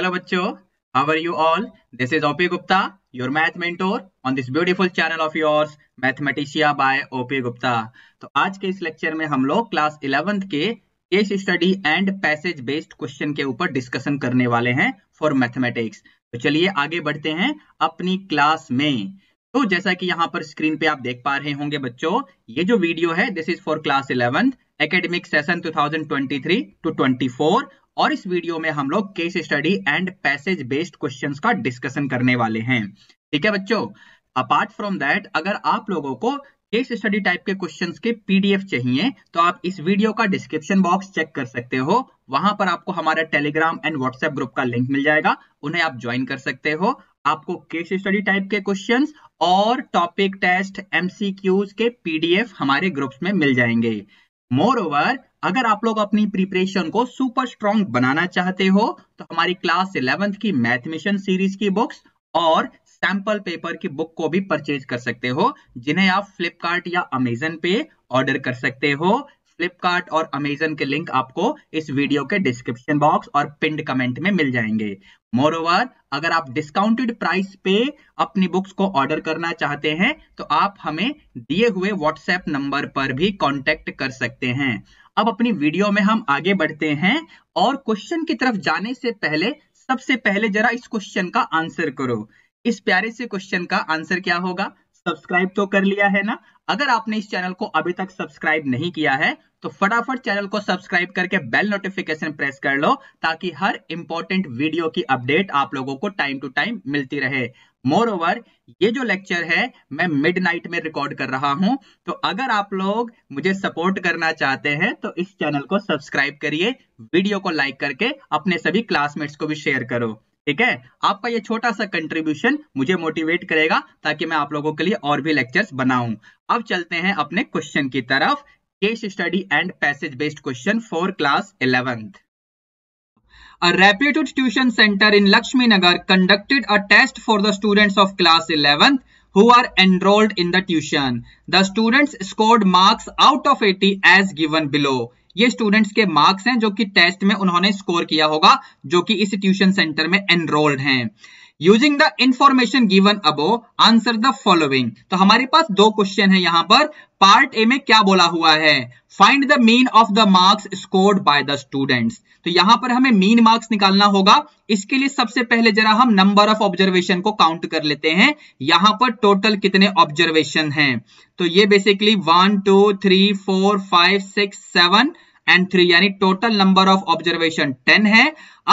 Hello बच्चों, how are you all? This is OP Gupta, your math mentor on this beautiful channel of yours Mathematicia by OP Gupta. तो आज के इस lecture में हम लोग क्लास 11th के case study and passage based question के ऊपर डिस्कशन करने वाले हैं फॉर मैथमेटिक्स। तो चलिए आगे बढ़ते हैं अपनी क्लास में। तो जैसा कि यहाँ पर स्क्रीन पे आप देख पा रहे होंगे बच्चों, ये जो वीडियो है this is for class 11th academic session 2023 to 2024 और इस वीडियो में हम लोग case study and passage based questions का डिस्कशन करने वाले हैं। ठीक है बच्चों, अपार्ट फ्रॉम दैट अगर आप लोगों को केस स्टडी टाइप के क्वेश्चंस के पीडीएफ चाहिए तो आप इस वीडियो का डिस्क्रिप्शन बॉक्स चेक कर सकते हो, वहां पर आपको हमारा टेलीग्राम एंड व्हाट्सएप ग्रुप का लिंक मिल जाएगा, उन्हें आप ज्वाइन कर सकते हो। आपको केस स्टडी टाइप के क्वेश्चंस और टॉपिक टेस्ट एमसीक्यूज के पीडीएफ हमारे ग्रुप्स में मिल जाएंगे। मोर ओवर अगर आप लोग अपनी प्रिपरेशन को सुपर स्ट्रॉन्ग बनाना चाहते हो तो हमारी क्लास 11th की मैथ मिशन सीरीज की बुक्स और सैंपल पेपर की बुक को भी परचेज कर सकते हो, जिन्हें आप फ्लिपकार्ट या अमेजन पे ऑर्डर कर सकते हो। फ्लिपकार्ट और अमेजन के लिंक आपको इस वीडियो के डिस्क्रिप्शन बॉक्स और पिंड कमेंट में मिल जाएंगे। मोर ओवर अगर आप डिस्काउंटेड प्राइस पे अपनी बुक्स को ऑर्डर करना चाहते हैं तो आप हमें दिए हुए व्हाट्सएप नंबर पर भी कांटेक्ट कर सकते हैं। अब अपनी वीडियो में हम आगे बढ़ते हैं और क्वेश्चन की तरफ जाने से पहले सबसे पहले जरा इस क्वेश्चन का आंसर करो। इस प्यारे से क्वेश्चन का आंसर क्या होगा? सब्सक्राइब तो कर लिया है ना? अगर आपने इस चैनल को अभी तक सब्सक्राइब नहीं किया है तो फटाफट चैनल को सब्सक्राइब करके बेल नोटिफिकेशन प्रेस कर लो ताकि हर इंपॉर्टेंट वीडियो की अपडेट आप लोगों को टाइम टू टाइम मिलती रहे। मोर ओवर ये जो लेक्चर है मैं मिडनाइट में रिकॉर्ड कर रहा हूं, तो अगर आप लोग मुझे सपोर्ट करना चाहते हैं तो इस चैनल को सब्सक्राइब करिए, वीडियो को लाइक करके अपने सभी क्लासमेट्स को भी शेयर करो। ठीक है, आपका ये छोटा सा कंट्रीब्यूशन मुझे मोटिवेट करेगा ताकि मैं आप लोगों के लिए और भी लेक्चर्स बनाऊं। अब चलते हैं अपने क्वेश्चन की तरफ, case study and passage based question for class 11th। A reputed tuition center in Lakshmi Nagar conducted a test for the students of class 11th who are enrolled in the tuition. The students scored marks out of 80 as given below. ये students के marks हैं जो कि test में उन्होंने score किया होगा, जो कि इस ट्यूशन सेंटर में एनरोल्ड हैं। Using the information given above answer the following. तो हमारे पास दो क्वेश्चन है यहाँ पर। पार्ट ए में क्या बोला हुआ है? Find the mean of the marks scored by the students. तो यहां पर हमें मीन मार्क्स निकालना होगा। इसके लिए सबसे पहले जरा हम नंबर ऑफ ऑब्जर्वेशन को काउंट कर लेते हैं। यहां पर टोटल कितने ऑब्जर्वेशन हैं? तो ये बेसिकली 1 2 3 4 5 6 7 एंड 3 यानी टोटल नंबर ऑफ ऑब्जर्वेशन 10 है।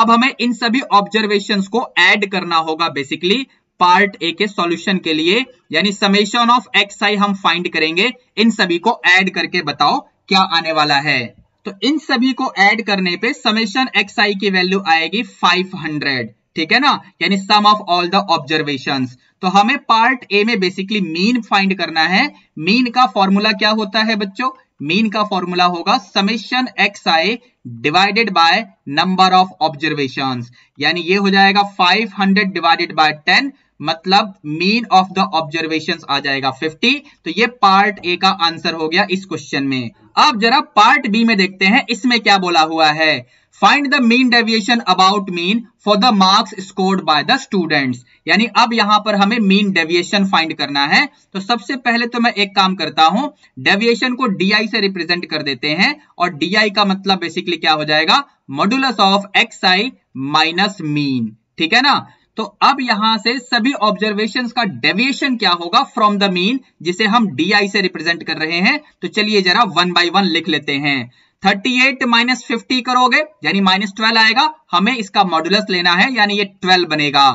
अब हमें इन सभी ऑब्जर्वेशंस को ऐड करना होगा बेसिकली पार्ट ए के सॉल्यूशन के लिए, यानी समेशन ऑफ एक्स आई हम फाइंड करेंगे। इन सभी को ऐड करके बताओ क्या आने वाला है। तो इन सभी को ऐड करने पे समेशन एक्स आई की वैल्यू आएगी 500। ठीक है ना, यानी sum of all the observations. तो हमें पार्ट ए में बेसिकली मीन फाइंड करना है। मीन का फॉर्मूला क्या होता है बच्चों? मीन का फॉर्मूला होगा summation x i divided by number of observations, यानी ये हो जाएगा 500 डिवाइडेड बाय 10, मतलब मीन ऑफ द ऑब्जर्वेशंस आ जाएगा 50। तो ये पार्ट ए का आंसर हो गया इस क्वेश्चन में। अब जरा पार्ट बी में देखते हैं, इसमें क्या बोला हुआ है? Find the mean deviation about mean for the marks scored by the students, यानी अब यहां पर हमें मीन डेविएशन फाइंड करना है। तो सबसे पहले तो मैं एक काम करता हूं, डेविएशन को डीआई से रिप्रेजेंट कर देते हैं और डीआई का मतलब बेसिकली क्या हो जाएगा? Modulus of x i minus mean. ठीक है ना, तो अब यहां से सभी ऑब्जर्वेशंस का डेविएशन क्या होगा फ्रॉम द मीन, जिसे हम डीआई से रिप्रेजेंट कर रहे हैं। तो चलिए जरा 1 by 1 लिख लेते हैं। 38 माइनस 50 करोगे यानी -12 आएगा, हमें इसका मॉड्यूलस लेना है यानी ये 12 बनेगा।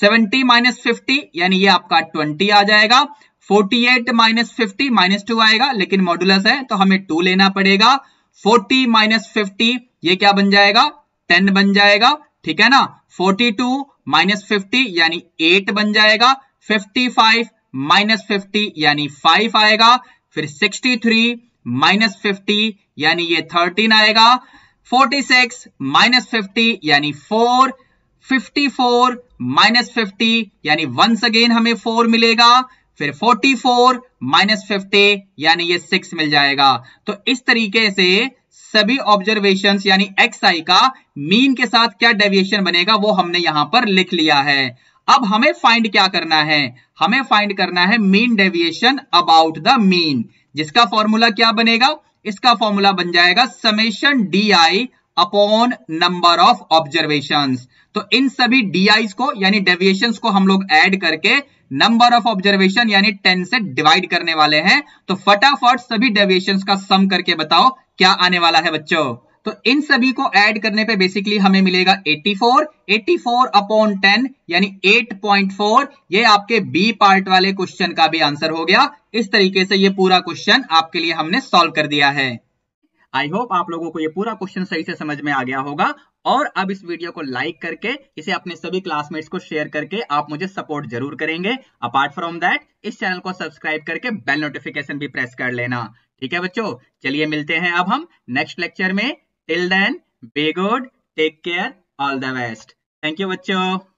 70 माइनस 50 यानी ये आपका 20 आ जाएगा। 48 माइनस 50 -2 आएगा, लेकिन मॉड्यूलस है तो हमें 2 लेना पड़ेगा। 40 माइनस 50 ये क्या बन जाएगा? 10 बन जाएगा। ठीक है ना, 42 माइनस 50 यानी 8 बन जाएगा। 55 माइनस 50 यानी 5 आएगा। फिर 63 माइनस 50 यानी ये 13 आएगा। 46 माइनस 50 यानी 4। 54 माइनस 50 यानी वंस अगेन हमें 4 मिलेगा। फिर 44 माइनस 50 यानी ये 6 मिल जाएगा। तो इस तरीके से सभी ऑब्जर्वेशन यानी XI का मीन के साथ क्या डेविएशन बनेगा वो हमने यहां पर लिख लिया है। अब हमें फाइंड क्या करना है, हमें फाइंड करना है mean deviation about the mean, जिसका फॉर्मूला क्या बनेगा, इसका फॉर्मूला बन जाएगा summation DI upon number of observations. तो इन सभी DIs को यानी डेविएशंस को हम लोग ऐड करके नंबर ऑफ ऑब्जर्वेशन यानी 10 से डिवाइड करने वाले हैं। तो फटाफट सभी डेविएशंस का सम करके बताओ क्या आने वाला है बच्चों। तो इन सभी को ऐड करने पे बेसिकली हमें मिलेगा 84 अपॉन 10 यानी 8.4। ये आपके बी पार्ट वाले क्वेश्चन का भी आंसर हो गया। इस तरीके से ये पूरा क्वेश्चन आपके लिए हमने सॉल्व कर दिया है। आई होप आप लोगों को ये पूरा क्वेश्चन सही से समझ में आ गया होगा। और अब इस वीडियो को लाइक करके इसे अपने सभी क्लासमेट्स को शेयर करके आप मुझे सपोर्ट जरूर करेंगे। अपार्ट फ्रॉम दैट इस चैनल को सब्सक्राइब करके बेल नोटिफिकेशन भी प्रेस कर लेना। ठीक है बच्चों, चलिए मिलते हैं अब हम नेक्स्ट लेक्चर में। Till then, be good, take care, all the best. Thank you, bachcho.